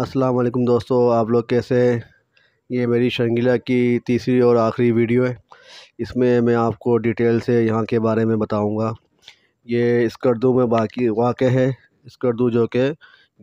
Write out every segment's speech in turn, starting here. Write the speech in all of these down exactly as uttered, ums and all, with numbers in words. अस्सलाम वालेकुम दोस्तों, आप लोग कैसे हैं। ये मेरी शंग्रीला की तीसरी और आखिरी वीडियो है। इसमें मैं आपको डिटेल से यहाँ के बारे में बताऊँगा। ये स्कर्दू में बाकी वाक़ है। स्कर्दू जो कि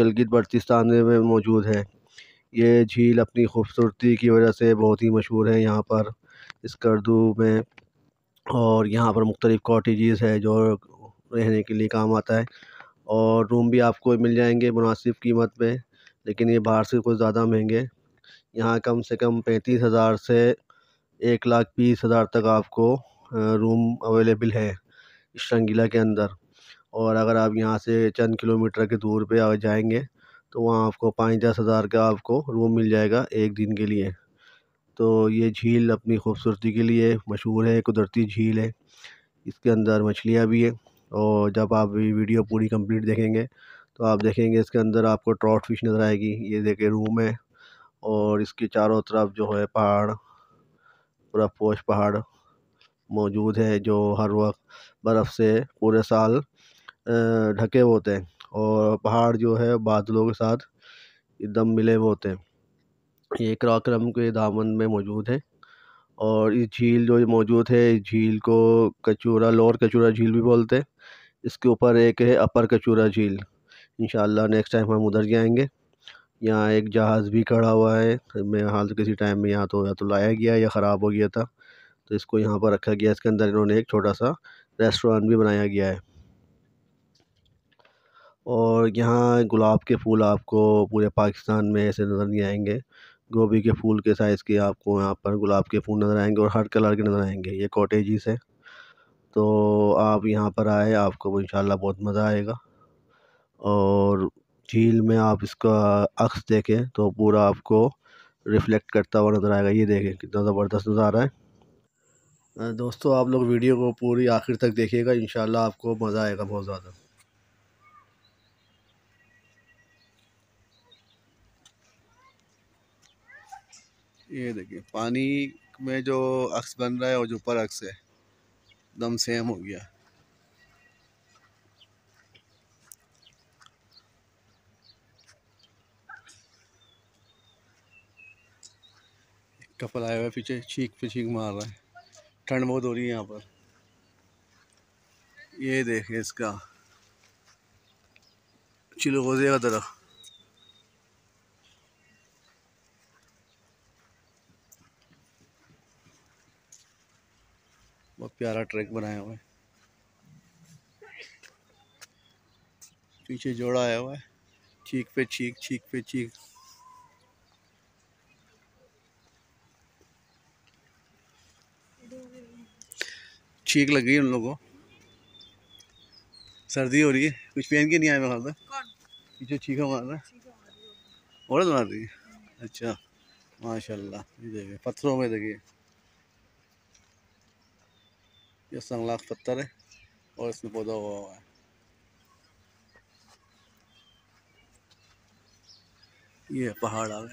गिलगित बल्तिस्तान में मौजूद है। ये झील अपनी खूबसूरती की वजह से बहुत ही मशहूर है यहाँ पर स्कर्दू में। और यहाँ पर मुख्तलिफ़ कॉटेजेस है जो रहने के लिए काम आता है, और रूम भी आपको मिल जाएंगे मुनासिब कीमत में, लेकिन ये बाहर से कुछ ज़्यादा महंगे। यहाँ कम से कम पैंतीस हज़ार से एक लाख बीस हज़ार तक आपको रूम अवेलेबल है शंग्रीला के अंदर। और अगर आप यहाँ से चंद किलोमीटर के दूर पे आ जाएंगे तो वहाँ आपको पाँच दस हज़ार का आपको रूम मिल जाएगा एक दिन के लिए। तो ये झील अपनी खूबसूरती के लिए मशहूर है, कुदरती झील है। इसके अंदर मछलियाँ भी है, और जब आप ये वीडियो पूरी कंप्लीट देखेंगे तो आप देखेंगे इसके अंदर आपको ट्रॉट फिश नज़र आएगी। ये देखे रूम है, और इसके चारों तरफ जो है पहाड़, पूरा पोश पहाड़ मौजूद है जो हर वक्त बर्फ़ से पूरे साल ढके होते हैं। और पहाड़ जो है बादलों के साथ एकदम मिले हुए होते हैं। ये कराकोरम के दामन में मौजूद है। और इस झील जो मौजूद है, इस झील को कचूरा, लोअर कचूरा झील भी बोलते हैं। इसके ऊपर एक है अपर कचूरा झील। इंशाल्लाह नेक्स्ट टाइम हम उधर जाएंगे। यहाँ एक जहाज़ भी खड़ा हुआ है, मैं हाल किसी टाइम में यहाँ तो या तो लाया गया या ख़राब हो गया था, तो इसको यहाँ पर रखा गया। इसके अंदर इन्होंने एक छोटा सा रेस्टोरेंट भी बनाया गया है। और यहाँ गुलाब के फूल आपको पूरे पाकिस्तान में ऐसे नज़र नहीं आएंगे। गोभी के फूल के साइज़ के आपको यहाँ पर गुलाब के फूल नज़र आएंगे, और हर कलर के नज़र आएंगे। ये कॉटेजेस है, तो आप यहाँ पर आए, आपको इंशाल्लाह बहुत मज़ा आएगा। और झील में आप इसका अक्स देखें तो पूरा आपको रिफ्लेक्ट करता हुआ नज़र आएगा। ये देखें कितना ज़बरदस्त नज़ारा है। दोस्तों आप लोग वीडियो को पूरी आखिर तक देखिएगा, इंशाल्लाह आपको मज़ा आएगा बहुत ज़्यादा। ये देखिए पानी में जो अक्स बन रहा है और जो ऊपर अक्स है एकदम सेम हो गया। कपल आया हुआ है पीछे, छींक पे छींक मार रहा है, ठंड बहुत हो रही है यहाँ पर। ये देखें इसका चिलगोजे का दरख्त। बहुत प्यारा ट्रैक बनाया हुआ है। पीछे जोड़ा आया हुआ है, छींक पे छींक, छींक पे छींक। छींक लग गई उन लोगों को। सर्दी हो रही है, कुछ पहन के नहीं आया। मैं खाल पीछे छींका मार रहा है, औरत मार रही है। अच्छा माशाल्लाह। ये देखिए पत्थरों में, देखिए ये संगलाख पत्थर है और इसमें पौधा हुआ हुआ है। ये पहाड़ आ गए।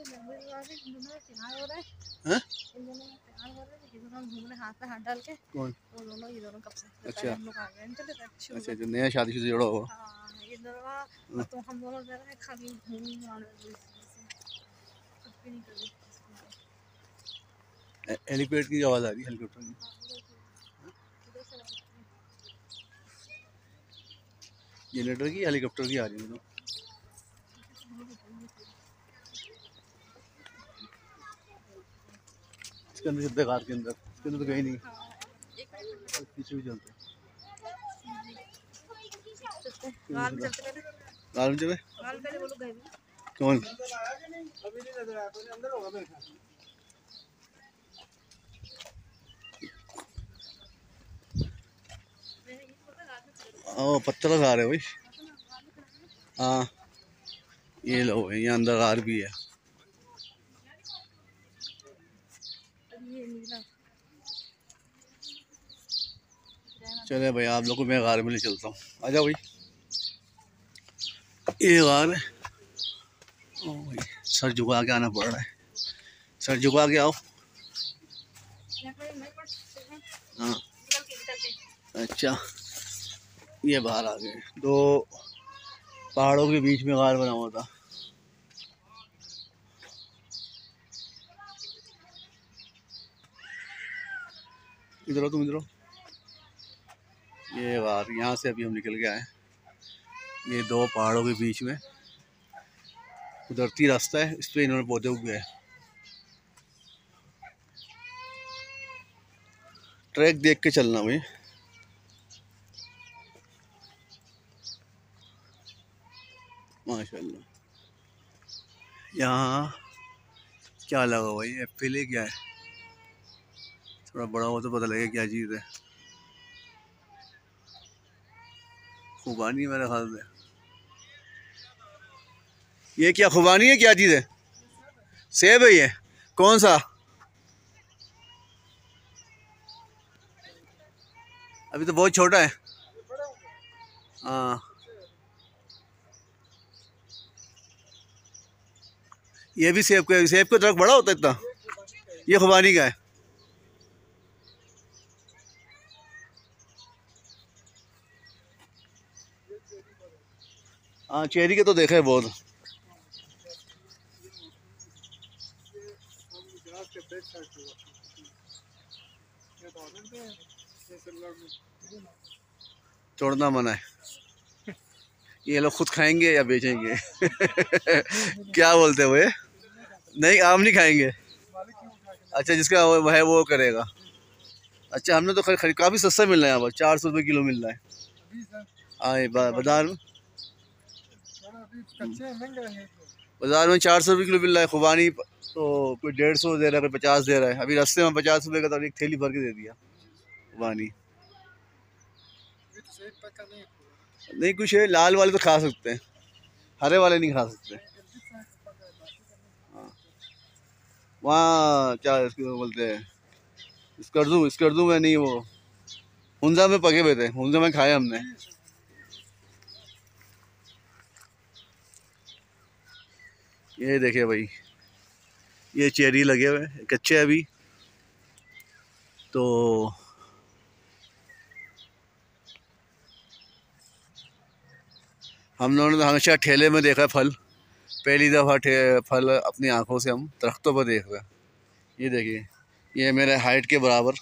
नया शादी से जुड़ा हुआ। हेलीपैड की आवाज आ रही है, हेलीकॉप्टर की। जनरेटर की, हेलीकॉप्टर की आ रही है। इसके अंदर सिद्ध कार के अंदर, इसके अंदर तो कहीं नहीं। पीछे भी चलते गाल में चले। कौन अभी नहीं नजर आया, कोई अंदर होगा मेरे ख्याल से। ओ पत्थर खा रहे भाई। हाँ ये लो, यहाँ अंदर गार भी है। चले भाई आप लोगों को मैं गार में ले चलता हूँ, आ जाओ भाई। ये गार है, सर झुका के आना पड़ रहा है। सर झुका के आओ। हाँ अच्छा, ये बाहर आ गए। तो पहाड़ों के बीच में गार बना हुआ था। इधर हो तुम, इधर हो। ये बाहर, यहाँ से अभी हम निकल के आए। ये दो पहाड़ों के बीच में कुदरती रास्ता है, इस पर इन्होंने पौधे उगे हैं। ट्रैक देख के चलना भाई। माशाल्लाह, यहाँ क्या लगा हुआ है? एप्पल है क्या? है थोड़ा बड़ा हो तो पता लगेगा क्या चीज़ है। खुबानी मेरा ख्याल में। ये क्या खुबानी है? क्या चीज़ है? सेब है। ये कौन सा? अभी तो बहुत छोटा है। हाँ, ये भी सेब का है। सेब का दरख्त बड़ा होता है इतना। ये खुबानी का है। हाँ, चेरी के तो देखा है बहुत। तोड़ना मना है। ये लोग खुद खाएंगे या बेचेंगे? क्या बोलते हुए? नहीं, आम नहीं खाएंगे। अच्छा, जिसका वो है वो करेगा। अच्छा, हमने तो खरीद काफ़ी सस्ता मिल रहा है यहाँ पर। चार सौ रुपये किलो मिल रहा है। हाँ, बाजार में बाज़ार में चार सौ रुपये किलो मिल रहा है। खुबानी तो कोई डेढ़ सौ दे रहा है, कोई पचास दे रहा है। अभी रास्ते में पचास रुपये का तो एक थैली भर के दे दिया खुबानी। नहीं, कुछ है लाल वाले तो खा सकते हैं, हरे वाले नहीं खा सकते। हाँ, वहाँ क्या इसको बोलते हैं, स्कर्दू। स्कर्दू में नहीं, वो हुंजा में पके हुए थे। हुंजा में खाए हमने। ये देखिए भाई, ये चेरी लगे हुए हैं, कच्चे हैं अभी तो। हम लोगों ने हमेशा ठेले में देखा है फल। पहली दफ़ा फल अपनी आंखों से हम दरख्तों पर देख रहे हैं। ये देखिए, ये मेरे हाइट के बराबर।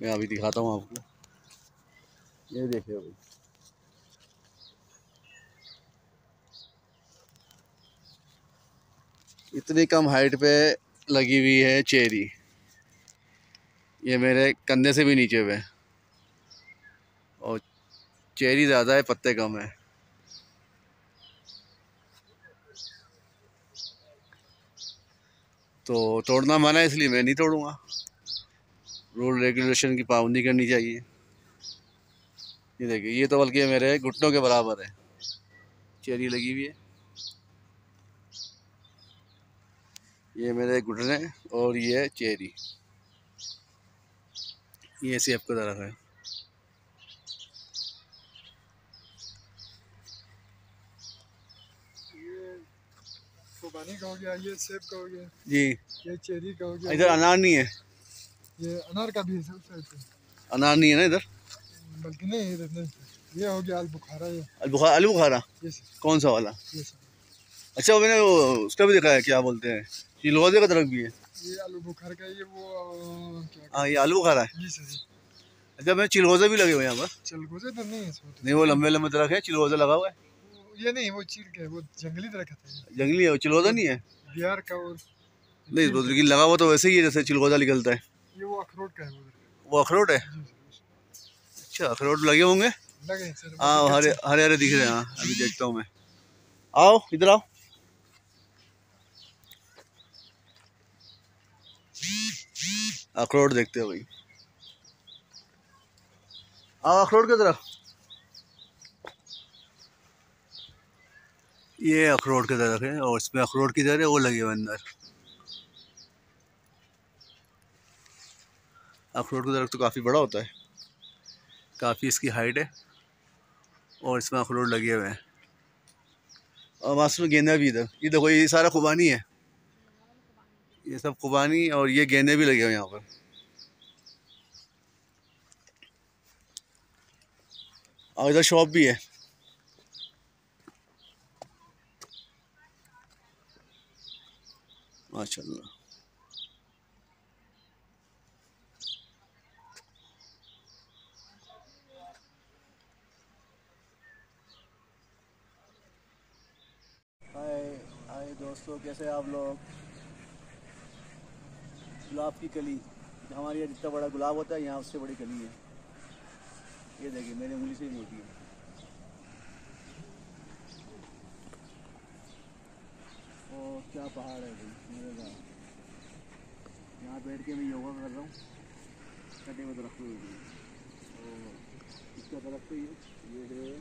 मैं अभी दिखाता हूँ आपको। ये देखिए भाई, इतनी कम हाइट पे लगी हुई है चेरी। ये मेरे कंधे से भी नीचे पे, और चेरी ज़्यादा है, पत्ते कम है। तो तोड़ना मना है, इसलिए मैं नहीं तोड़ूंगा। रूल रेगुलेशन की पाबंदी करनी चाहिए। ये देखिए, ये तो बल्कि मेरे घुटनों के बराबर है चेरी लगी हुई है। ये मेरे घुटने और ये चेरी। ये सेब का दरख्त है। ये खुबानी का हो गया, ये सेब का हो गया जी, ये चेरी का हो गया। इधर अनार नहीं है? ये अनार का भी है। अनार नहीं है ना इधर, बल्कि नहीं इधर नहीं। ये हो गया अलबुखारा। ये अलबुखारा, अलबुखारा कौन सा वाला? अच्छा, वो मैंने उसका भी देखा है, क्या बोलते हैं, ये लोधे का दरख्त भी है। ये आलू बुखार का, ये वो क्या? हाँ, ये आलू बुखारा है। अच्छा, मैं चिलगोजे भी लगे हुए यहाँ पर। चिलगोजे तो नहीं है। नहीं, वो लंबे लंबे दरख्त है। चिलगोजा लगा हुआ है। ये नहीं, वो चीड़ के, वो जंगली दरख्त है। जंगली है वो, चिलगोजा नहीं है बिहार का। और नहीं, लेकिन लगा हुआ तो वैसे ही है जैसे चिलगोजा निकलता है। ये वो अखरोट का है। वो अखरोट है? अच्छा, अखरोट लगे होंगे। हाँ, हरे हरे हरे दिख रहे हैं। हाँ, अभी देखता हूँ मैं। आओ इधर आओ। अखरोट देखते हो भाई। आओ अखरोट के तरफ। ये अखरोट के तरफ है, और इसमें अखरोट की तरह है, वो लगे हुए अंदर। अखरोट का दरख्त तो काफ़ी बड़ा होता है, काफ़ी इसकी हाइट है, और इसमें अखरोट लगे हुए हैं। और मासूम गेंदा भी इधर। ये देखो, ये सारा खुबानी है। ये सब खुबानी और ये गेंदे भी लगे हुए यहाँ पर। और इधर शॉप भी है। माशाल्लाह हाय हाय दोस्तों, कैसे आप लोग। गुलाब की कली, हमारे यहाँ जितना बड़ा गुलाब होता है यहाँ उससे बड़ी कली है। ये देखिए मेरे उंगली से भी होती है। ओ क्या पहाड़ है भाई, मेरे गाँव। यहाँ बैठ के मैं योगा कर रहा हूँ। कटे में दरख्त हुई है, इसका दरख्त ही है, ये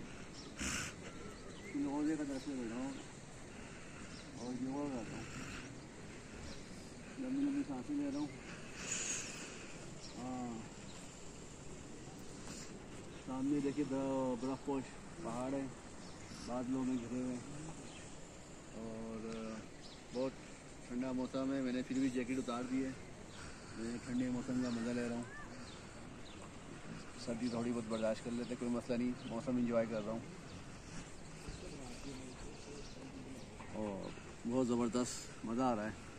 लोहे का दरख्त बैठ रहा हूँ और योगा कर रहा हूँ। लंबी लंबी सांसें ले रहा हूँ। हाँ, सामने देखिए बर्फपोश पहाड़ है, बादलों में घिरे हुए हैं और बहुत ठंडा मौसम है। मैंने फिर भी जैकेट उतार दी है, मैं ठंडे मौसम का मज़ा ले रहा हूँ। सर्दी थोड़ी बहुत बर्दाश्त कर लेते, कोई मसला नहीं, मौसम एंजॉय कर रहा हूँ और बहुत ज़बरदस्त मज़ा आ रहा है।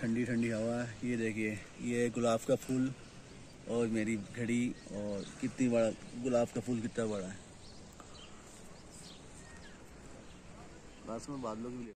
ठंडी ठंडी हवा। ये देखिए ये गुलाब का फूल और मेरी घड़ी, और कितनी बड़ा गुलाब का फूल, कितना बड़ा है। बस में बादलों की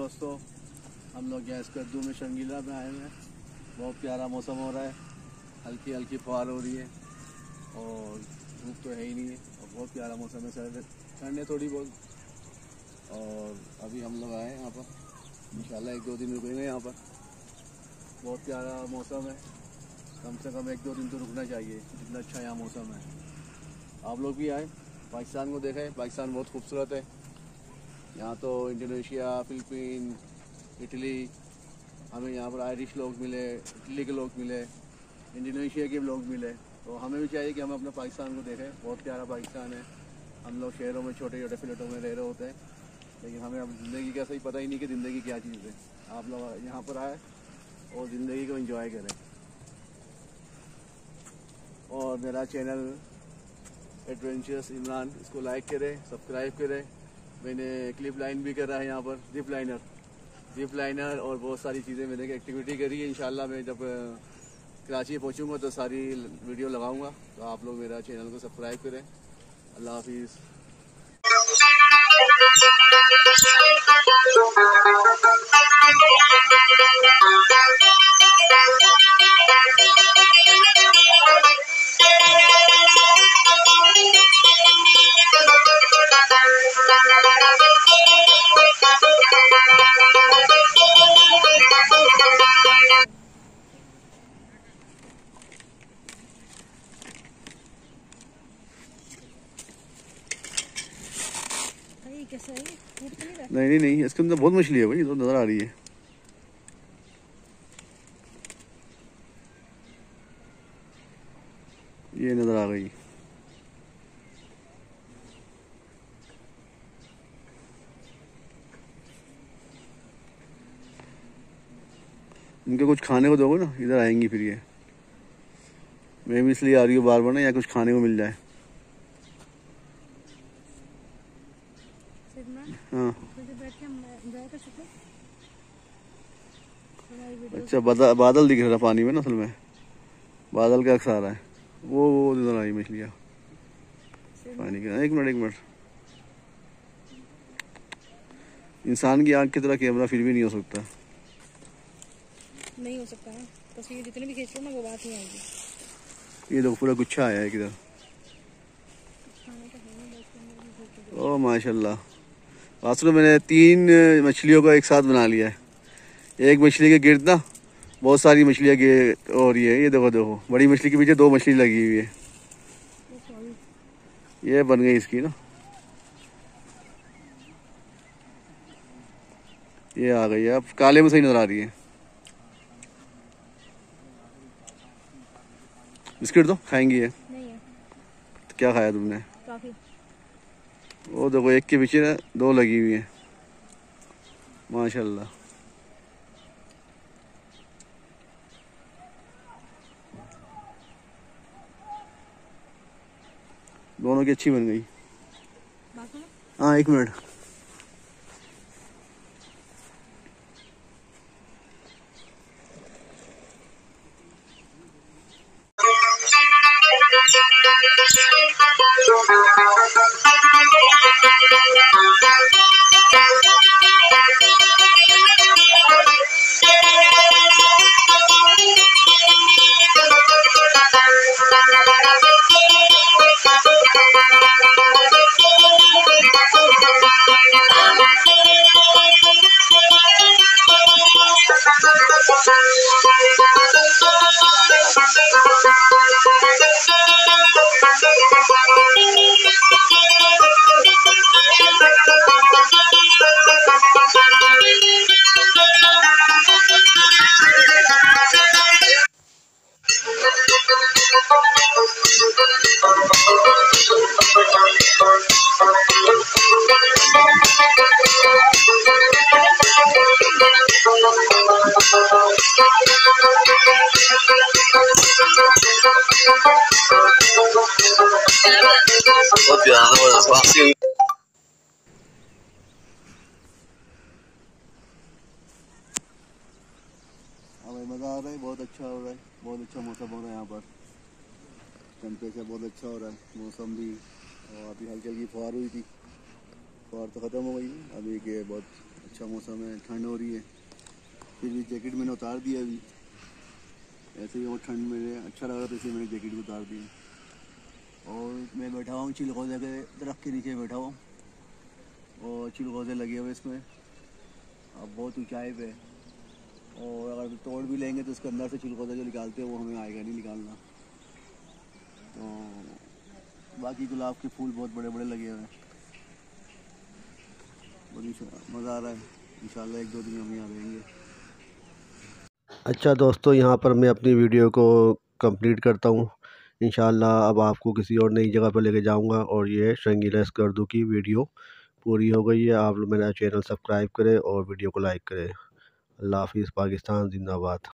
दोस्तों, हम लोग यहाँ स्कर्दू में शंगीला में आए हुए हैं। बहुत प्यारा मौसम हो रहा है, हल्की हल्की फुहार हो रही है और धूप तो है ही नहीं है और बहुत प्यारा मौसम है। सर ठंड है थोड़ी बहुत और अभी हम लोग आए हैं यहाँ पर। इंशाल्लाह एक दो दिन रुकेंगे यहाँ पर। बहुत प्यारा मौसम है, कम से कम एक दो दिन तो रुकना चाहिए, जितना अच्छा यहाँ मौसम है। आप लोग भी आए, पाकिस्तान को देखें, पाकिस्तान बहुत खूबसूरत है। यहाँ तो इंडोनेशिया, फिलीपीन, इटली, हमें यहाँ पर आयरिश लोग मिले, इटली के लोग मिले, इंडोनेशिया के लोग मिले। तो हमें भी चाहिए कि हम अपने पाकिस्तान को देखें। बहुत प्यारा पाकिस्तान है। हम लोग शहरों में छोटे छोटे फ्लैटों में रह रहे होते हैं, लेकिन हमें अब ज़िंदगी का सही पता ही नहीं कि ज़िंदगी क्या चीज़ है। आप लोग यहाँ पर आए और ज़िंदगी को एंजॉय करें। और मेरा चैनल एडवेंचर्स इमरान, इसको लाइक करें, सब्सक्राइब करें। मैंने क्लिप लाइन भी करा है यहाँ पर, जिप लाइनर जिप लाइनर और बहुत सारी चीज़ें मैंने एक्टिविटी करी है। इंशाल्लाह मैं जब कराची पहुँचूँगा तो सारी वीडियो लगाऊँगा। तो आप लोग मेरा चैनल को सब्सक्राइब करें। अल्लाह हाफिज़। कैसा है? नहीं नहीं नहीं, इसके अंदर बहुत मछली है भाई, तो नजर आ रही है। ये नजर आ रही। इनके कुछ खाने को दोगे ना, इधर आएंगी फिर। ये मैं भी इसलिए आ रही हूँ बार बार ना, या कुछ खाने को मिल जाए। हाँ अच्छा, बादल बादल दिख रहा पानी में ना, असल में बादल का अक्सार है। वो वो नजर आई मछलियाँ पानी के। एक मिनट एक मिनट, इंसान की आंख की तरह कैमरा फिर भी नहीं हो सकता। नहीं हो सकता है, तस्वीर जितनी भी खींच लो ना वो बात नहीं आएगी। ये देखो पूरा गुच्छा आया है किधर। ओ माशाल्लाह, वास्तव मैंने तीन मछलियों को एक साथ बना लिया है। एक मछली के गिर्द ना बहुत सारी मछलियाँ गिर हो रही है। ये देखो देखो, बड़ी मछली के पीछे दो मछली लगी हुई है। ये बन गई इसकी ना, ये आ गई है। अब काले में सही नजर आ रही है। बिस्किट दो, खाएंगी ये? नहीं है। तो क्या खाया तुमने? काफी। वो देखो एक के पीछे ना दो लगी हुई है माशाल्लाह। दोनों की अच्छी बन गई। हाँ एक मिनट, बहुत अच्छा हो रहा है। बहुत अच्छा मौसम हो रहा है यहाँ पर, टेम्परेचर बहुत अच्छा हो रहा है, मौसम भी। और अभी हल्की हल्की फुहार हुई थी, फुहार तो ख़त्म हो गई। अभी के बहुत अच्छा मौसम है, ठंड हो रही है। फिर भी जैकेट मैंने उतार दी है। अभी ऐसे ही वो ठंड में अच्छा लग रहा था, इसलिए मैंने जैकेट भी उतार दी। और मैं बैठा हुआ हूँ चिलगोज़े के दरख्त के नीचे, बैठा हुआ और चिलगोज़े लगे हुए इसमें। अब बहुत ऊँचाई पे, और अगर तोड़ भी लेंगे तो उसके अंदर से चिलगोज़ा जो निकालते हैं वो हमें आएगा नहीं निकालना। तो बाकी गुलाब के फूल बहुत बड़े बड़े लगे हुए हैं, बहुत मज़ा आ रहा है। इंशाल्लाह एक दो दिन हम यहाँ रहेंगे। अच्छा दोस्तों, यहाँ पर मैं अपनी वीडियो को कंप्लीट करता हूँ। इंशाल्लाह अब आपको किसी और नई जगह पर लेके जाऊंगा। और ये शंगीला स्कर्दू की वीडियो पूरी हो गई है। आप लोग मेरा चैनल सब्सक्राइब करें और वीडियो को लाइक करें। अल्लाह हाफिज़। पाकिस्तान जिंदाबाद।